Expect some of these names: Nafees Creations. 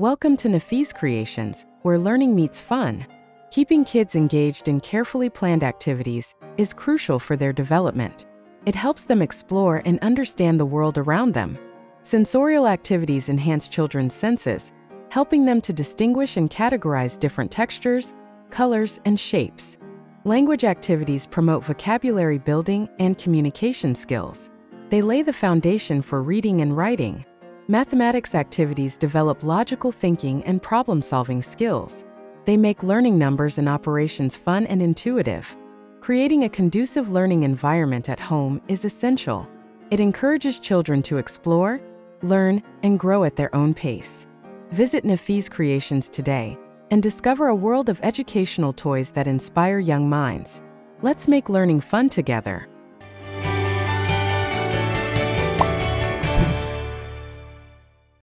Welcome to Nafees Creations, where learning meets fun. Keeping kids engaged in carefully planned activities is crucial for their development. It helps them explore and understand the world around them. Sensorial activities enhance children's senses, helping them to distinguish and categorize different textures, colors, and shapes. Language activities promote vocabulary building and communication skills. They lay the foundation for reading and writing. Mathematics activities develop logical thinking and problem-solving skills. They make learning numbers and operations fun and intuitive. Creating a conducive learning environment at home is essential. It encourages children to explore, learn, and grow at their own pace. Visit Nafees Creations today and discover a world of educational toys that inspire young minds. Let's make learning fun together.